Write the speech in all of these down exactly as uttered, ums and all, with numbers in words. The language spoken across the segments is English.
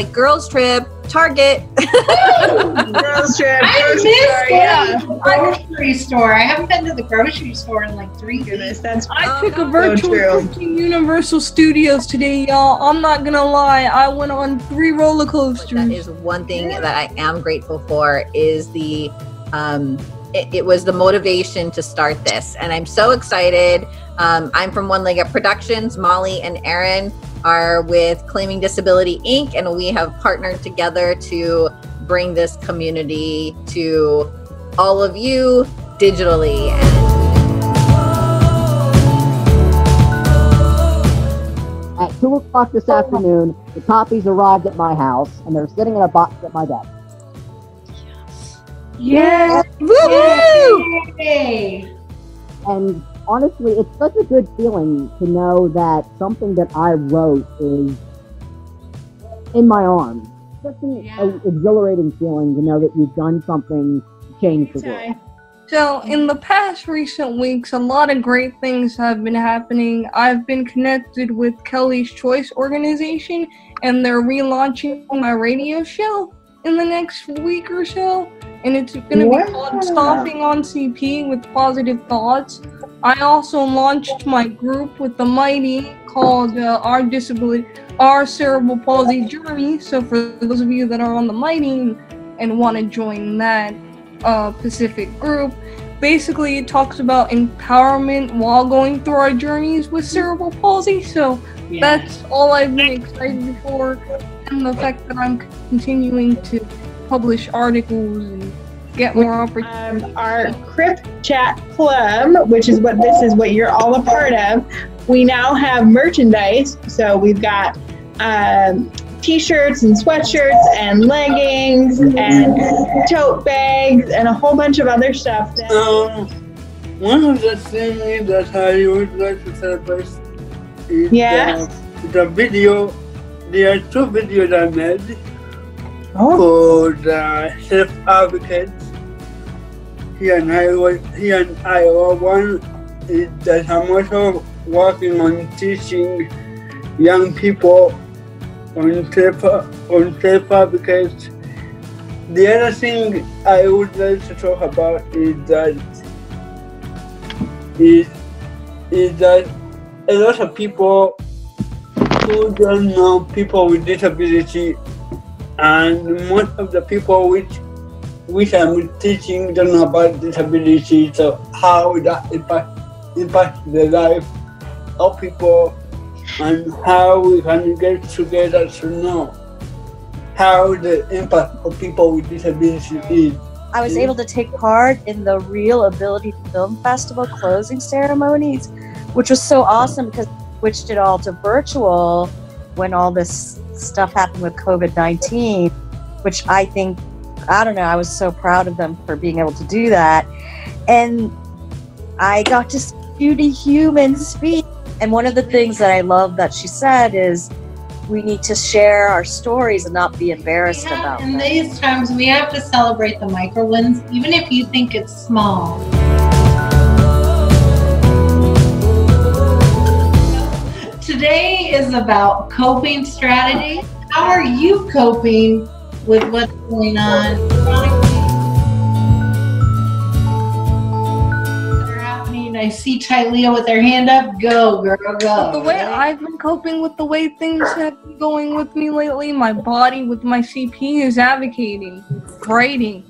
like Girls Trip, Target. Girls Trip. I miss store, yeah. grocery store. I haven't been to the grocery store in like three years. That's I took a virtual so trip to Universal Studios today, y'all. I'm not gonna lie. I went on three roller coasters. That is one thing that I am grateful for is the um It, it was the motivation to start this, and I'm so excited. Um, I'm from One Leg Up Productions. Molly and Aaron are with Claiming Disability Incorporated, and we have partnered together to bring this community to all of you digitally. At two o'clock this afternoon, the copies arrived at my house, and they're sitting in a box at my desk. Yeah! Woo-hoo! Yay. And honestly, it's such a good feeling to know that something that I wrote is in my arms. Such an yeah. exhilarating feeling to know that you've done something to change the world. So in the past recent weeks, a lot of great things have been happening. I've been connected with Kelly's Choice Organization, and they're relaunching my radio show in the next week or so. And it's going to yeah. be called Stomping on C P with Positive Thoughts. I also launched my group with the Mighty called uh, Our Disability, Our Cerebral Palsy Journey. So for those of you that are on the Mighty and want to join that uh, specific group, basically it talks about empowerment while going through our journeys with cerebral palsy. So yeah. that's all I've been excited for, and the fact that I'm continuing to publish articles and get more opportunities. Um, our Crip Chat Club, which is what this is, what you're all a part of. We now have merchandise, so we've got um, t-shirts and sweatshirts and leggings and tote bags and a whole bunch of other stuff. That um, one of the things that I would like to celebrate is yeah. the, the video. There are two videos I made. Oh. For the self-advocates, he and I was he and I were one is that I'm also working on teaching young people on self on self-advocates. The other thing I would like to talk about is that is is that a lot of people who don't know people with disability. And most of the people which which I'm teaching them about disability, so how that impact, impacts the life of people, and how we can get together to know how the impact of people with disability is. I was able to take part in the Real Ability Film Festival closing ceremonies, which was so awesome because we switched it all to virtual when all this stuff happened with COVID nineteen, which I think, I don't know, I was so proud of them for being able to do that. And I got to see the human speak. And one of the things that I love that she said is we need to share our stories and not be embarrassed yeah, about them. In these times, we have to celebrate the micro wins, even if you think it's small. Today is about coping strategy. How are you coping with what's going on? They're happening. I see Tylea with her hand up. Go, girl, go. The way I've been coping with the way things have been going with me lately, my body with my C P is advocating, writing,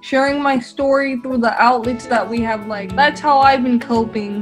sharing my story through the outlets that we have. Like, that's how I've been coping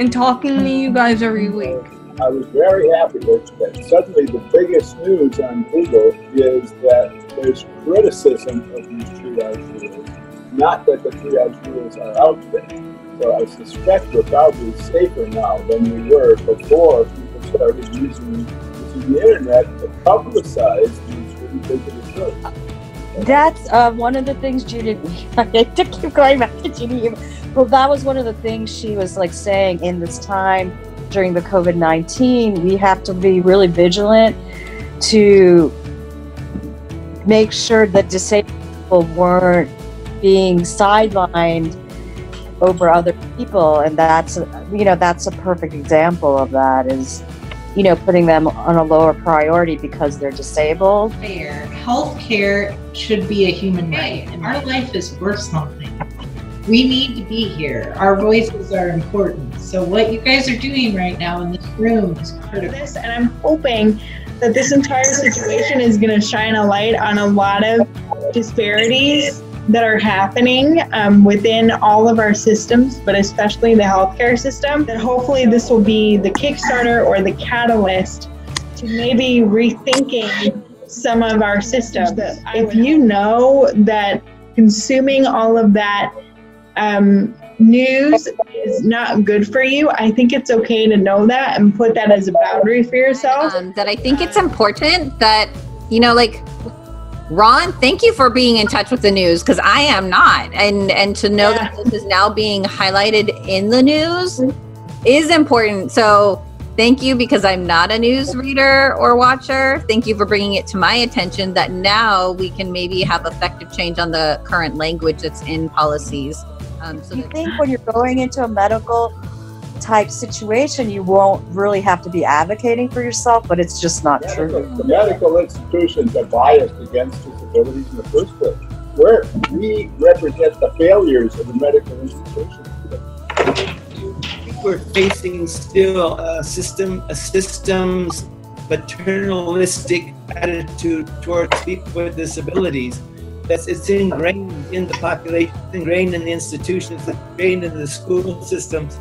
and talking to you guys every week. I was very happy that suddenly the biggest news on Google is that there's criticism of these triage rules, not that the triage rules are out there. So I suspect we're probably safer now than we were before people started using the internet to publicize these ridiculous rules. That's uh, one of the things Judith, I keep going back to Judith, well, that was one of the things she was like saying in this time. During the COVID nineteen, we have to be really vigilant to make sure that disabled people weren't being sidelined over other people. And that's, you know, that's a perfect example of that is you know, putting them on a lower priority because they're disabled. Fair. Healthcare should be a human right. Hey, our life is worth something. We need to be here. Our voices are important. So what you guys are doing right now in this room is critical. And I'm hoping that this entire situation is going to shine a light on a lot of disparities that are happening um, within all of our systems, but especially the healthcare system. That hopefully this will be the Kickstarter or the catalyst to maybe rethinking some of our systems. If you know that consuming all of that um, news is not good for you, I think it's okay to know that and put that as a boundary for yourself. Um, that I think it's important that, you know, like, Ron, thank you for being in touch with the news, because I am not. And and to know yeah. that this is now being highlighted in the news is important. So thank you, because I'm not a news reader or watcher. Thank you for bringing it to my attention that now we can maybe have effective change on the current language that's in policies. Um, so you think when you're going into a medical type situation, you won't really have to be advocating for yourself, but it's just not the medical, true. The medical institutions are biased against disabilities in the first place. We're, we represent the failures of the medical institutions. We're facing still a system, a system's paternalistic attitude towards people with disabilities. That's, it's ingrained in the population, ingrained in the institutions, ingrained in the school systems.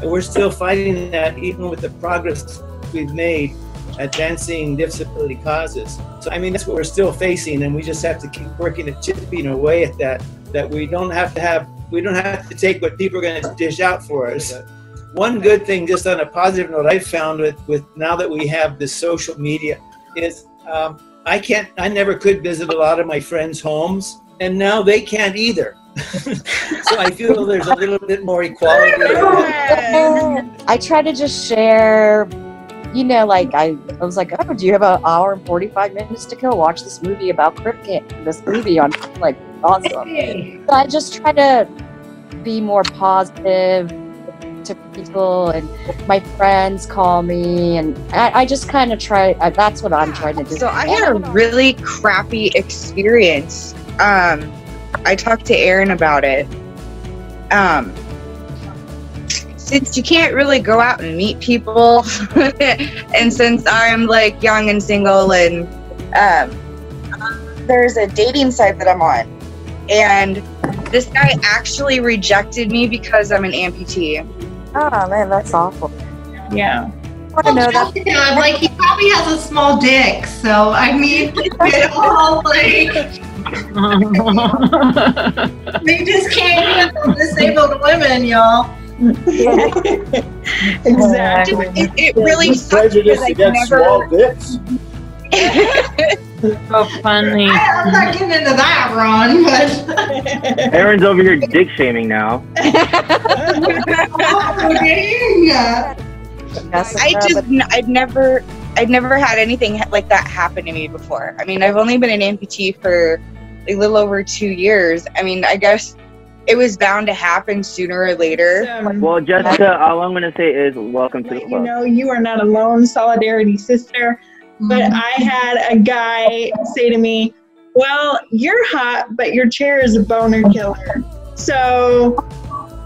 And we're still fighting that, even with the progress we've made advancing disability causes. So, I mean, that's what we're still facing, and we just have to keep working at chipping away at that, that we don't have to have, we don't have to take what people are going to dish out for us. One good thing, just on a positive note, I found with, with now that we have the social media is um, I can't, I never could visit a lot of my friends' homes, and now they can't either. So I feel there's a little bit more equality. I try to just share, you know, like I, I was like, oh, do you have an hour and forty-five minutes to kill? Watch this movie about Crip Camp. This movie on, like, awesome. Hey. So I just try to be more positive to people, and my friends call me, and I, I just kind of try. I, that's what I'm trying to do. So I had a really crappy experience. Um. I talked to Aaron about it. Um, since you can't really go out and meet people, and since I'm like young and single, and um, there's a dating site that I'm on, and this guy actually rejected me because I'm an amputee. Oh man, that's awful. Yeah. I don't know that. I'm like, he probably has a small dick, so I mean, it's all like. They just can't handle disabled women, y'all. Yeah. Exactly. It, it really sucks because I never. So funny. I, I'm not getting into that, Ron. But Aaron's over here dick shaming now. I just, I've never, I've never had anything like that happen to me before. I mean, I've only been an amputee for a little over two years. I mean, I guess it was bound to happen sooner or later. Well, Jessica, all I'm going to say is welcome to the club. You know, you are not alone, solidarity sister. But I had a guy say to me, well, you're hot, but your chair is a boner killer. So,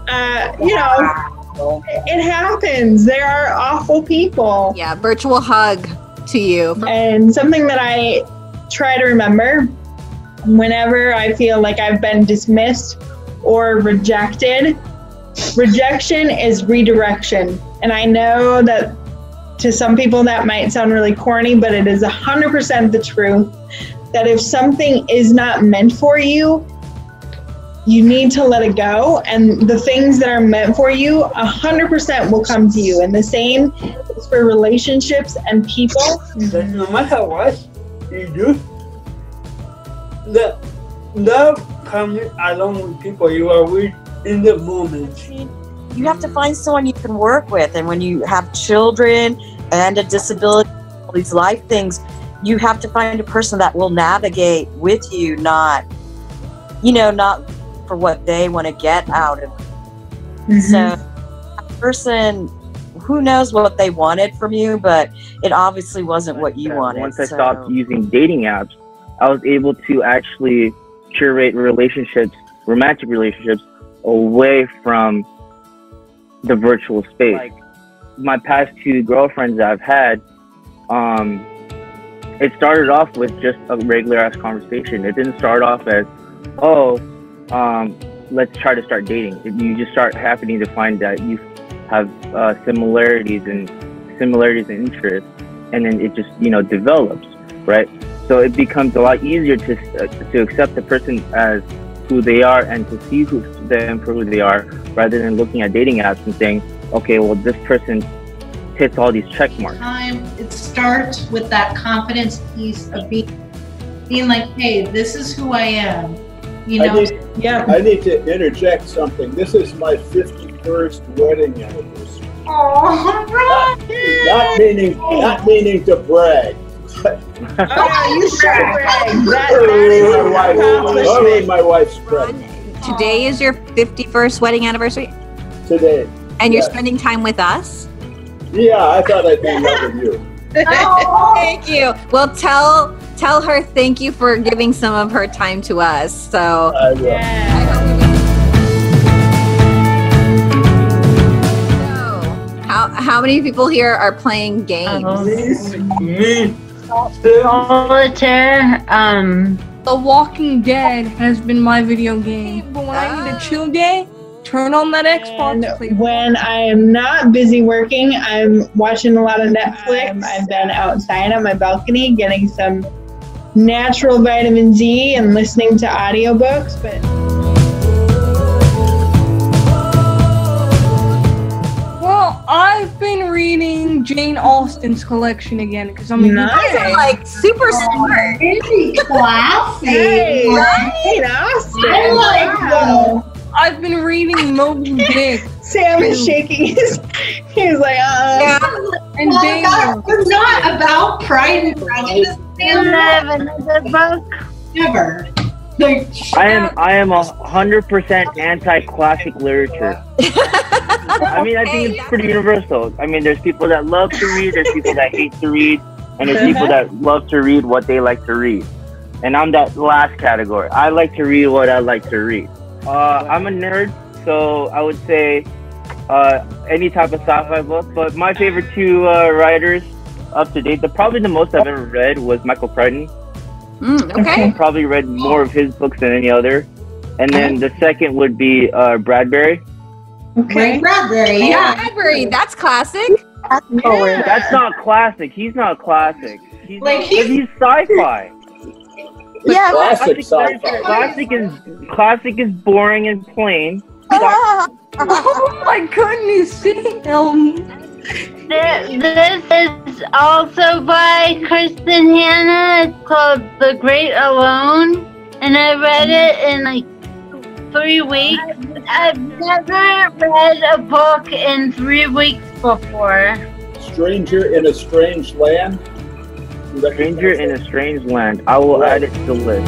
uh, you know, it happens. There are awful people. Yeah, virtual hug to you. And something that I try to remember whenever I feel like I've been dismissed or rejected, rejection is redirection. And I know that to some people that might sound really corny, but it is one hundred percent the truth that if something is not meant for you, you need to let it go. And the things that are meant for you, one hundred percent will come to you. And the same is for relationships and people. No matter what you do, the love comes along with people you are with in the moment. You have to find someone you can work with, and when you have children and a disability, all these life things, you have to find a person that will navigate with you, not, you know, not for what they want to get out of it. Mm-hmm. So a person who knows what they wanted from you, but it obviously wasn't what you wanted. Once I so. stopped using dating apps, I was able to actually curate relationships, romantic relationships, away from the virtual space. Like my past two girlfriends that I've had, um, it started off with just a regular ass conversation. It didn't start off as, oh, um, let's try to start dating. You just start happening to find that you have uh, similarities and similarities and interests, and then it just, you know, develops, right? So it becomes a lot easier to uh, to accept the person as who they are and to see who them for who they are, rather than looking at dating apps and saying, okay, well, this person hits all these check marks. Time, it starts with that confidence piece of being, being like, hey, this is who I am. You know? I need, yeah. I need to interject something. This is my fifty-first wedding anniversary. Oh, Brian! Not meaning, not meaning to brag. Oh, you should brag. That, that is an accomplishment. Only my wife's pregnant. Today is your fifty-first wedding anniversary? Today. And you're yes. spending time with us? Yeah, I thought I'd be in love with you. Oh. Thank you. Well, tell tell her thank you for giving some of her time to us. So I will. Yeah. So, how how many people here are playing games? Me. Solitaire. Um. The Walking Dead has been my video game. But when I need a chill day, turn on that Xbox. Please. When I am not busy working, I'm watching a lot of Netflix. Um, I've been outside on my balcony getting some natural vitamin Z and listening to audiobooks. But well, I've been reading Jane Austen's collection again because I'm nice. You guys are like super smart. Classy. Hey, right? Jane Austen. I like wow. them. I've been reading Moby Dick. Sam is shaking his he's like, uh yeah. And well, Daniel. It's not about Pride and Prejudice. Never. I am I am a hundred percent anti classic literature. I mean, I think it's pretty universal. I mean, there's people that love to read, there's people that hate to read, and there's people that love to read what they like to read. And I'm that last category. I like to read what I like to read. Uh, I'm a nerd, so I would say uh, any type of sci-fi book. But my favorite two uh, writers up to date, the probably the most I've ever read was Michael Crichton. Mm, okay. I probably read more of his books than any other. And then the second would be uh, Bradbury. Okay. Bradbury, yeah. Bradbury, that's classic. No, yeah. That's not classic. He's not classic. He's, like he's, he's sci-fi. But yeah, classic, classic, classic is classic is boring and plain. Uh, oh my goodness! This is also by Kristen Hanna. It's called The Great Alone, and I read it in like three weeks. I've never read a book in three weeks before. Stranger in a Strange Land. Stranger in a Strange Land. I will add it to the list.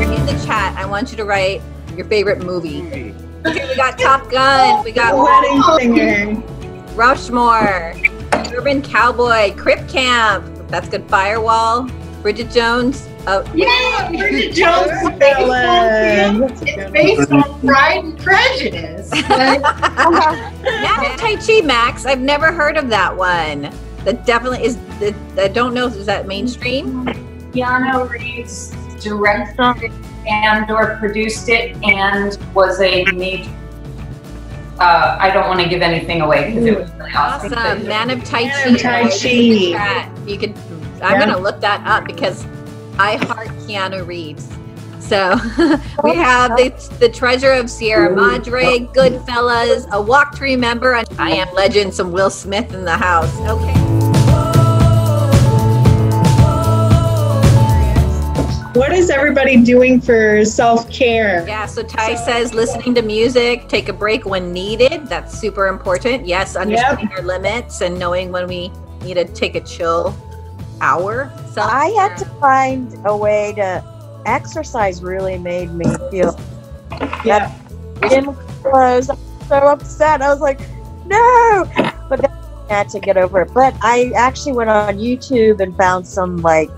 In the chat, I want you to write your favorite movie. Okay, we got Top Gun, we got Wedding Singer, Rushmore, Urban Cowboy, Crip Camp. That's good. Firewall, Bridget Jones. Oh, yeah, Bridget Jones is based on Pride and Prejudice. Man of Tai Chi, Max. I've never heard of that one. That definitely is. That, I don't know. Is that mainstream? Keanu Reeves directed and/or produced it, and was a major. Uh, I don't want to give anything away because it was really awesome. Awesome, Man of Tai Chi. Man of Tai Chi. You could. I'm yeah. gonna look that up because. I heart Keanu Reeves. So we have the, the Treasure of Sierra Madre, Goodfellas, A Walk to Remember, and I Am Legend, some Will Smith in the house. Okay. What is everybody doing for self-care? Yeah, so Ty says listening to music, take a break when needed. That's super important. Yes, understanding yep. our limits and knowing when we need to take a chill hour. So I had to find a way to exercise. Really made me feel yeah. in clothes. I was so upset. I was like, no, but then I had to get over it. But I actually went on YouTube and found some like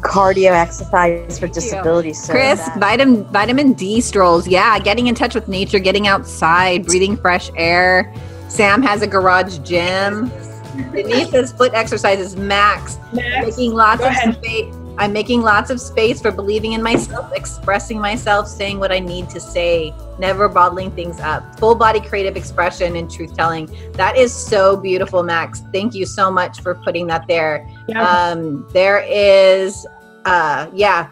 cardio exercise for disabilities. So Chris, that. vitamin vitamin D strolls. Yeah, getting in touch with nature, getting outside, breathing fresh air. Sam has a garage gym. Denise's foot exercises. Max, Max making lots of ahead. space. I'm making lots of space for believing in myself, expressing myself, saying what I need to say, never bottling things up. Full body creative expression and truth telling. That is so beautiful, Max. Thank you so much for putting that there. Yeah. Um, there is, uh, yeah,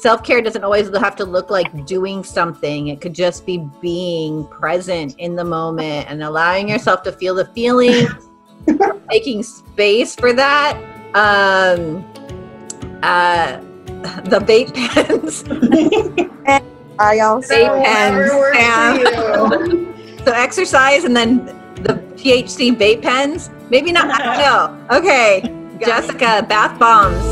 self-care doesn't always have to look like doing something. It could just be being present in the moment and allowing yourself to feel the feelings, making space for that. Um, Uh, the vape pens. I also vape pens. So exercise and then the T H C vape pens. Maybe not. I don't know. Okay, Got Jessica, it. bath bombs.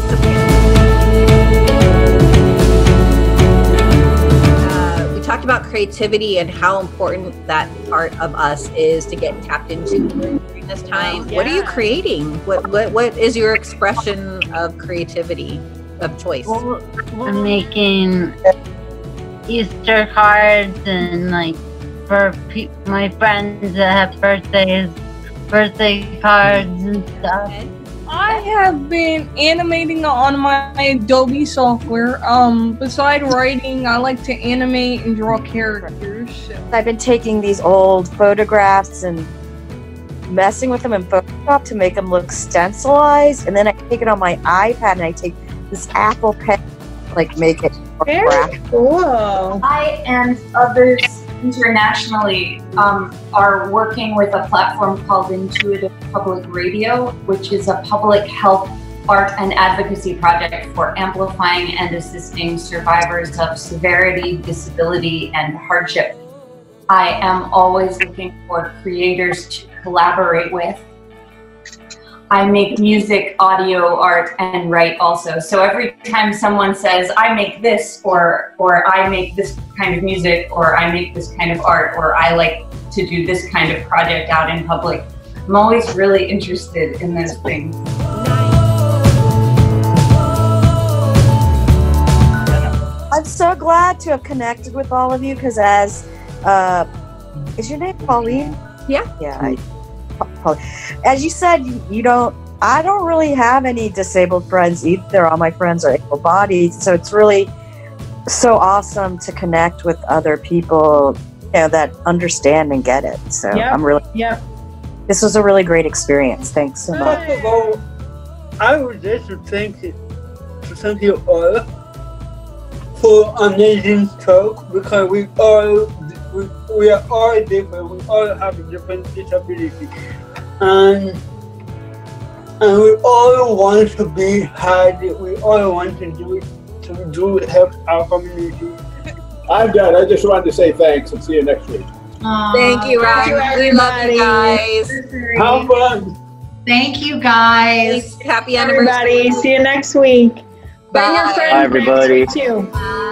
Uh, we talked about creativity and how important that part of us is to get tapped into. This time, yeah. What are you creating? What, what what is your expression of creativity, of choice? I'm making Easter cards and like for pe my friends that have birthdays, birthday cards and stuff. I have been animating on my Adobe software. Um, beside writing, I like to animate and draw characters. So. I've been taking these old photographs and messing with them in Photoshop to make them look stencilized, and then I take it on my iPad and I take this Apple pen, like make it more Very graphical. Cool. I and others internationally um, are working with a platform called Intuitive Public Radio, which is a public health art and advocacy project for amplifying and assisting survivors of severity, disability, and hardship. I am always looking for creators to collaborate with. I make music, audio, art, and write also. So every time someone says, I make this, or, or I make this kind of music, or I make this kind of art, or I like to do this kind of project out in public, I'm always really interested in those things. I'm so glad to have connected with all of you, because as Uh, is your name Pauline? Yeah. Yeah. I, Pauline. As you said, you don't. I don't really have any disabled friends either. All my friends are able-bodied, so it's really so awesome to connect with other people, you know, that understand and get it. So yeah. I'm really. Yeah. This was a really great experience. Thanks so much. First of all, I would like to thank you, to thank you all for amazing talk, because we all. We, we are all different, we all have a different disability, and, and we all want to be heard, we all want to do, to do help our community. I'm done, I just wanted to say thanks and see you next week. Aww, thank you, Ryan. We love you guys. How fun. Thank you guys. Happy anniversary. Everybody, see you next week. Bye. Bye everybody. Too. Bye.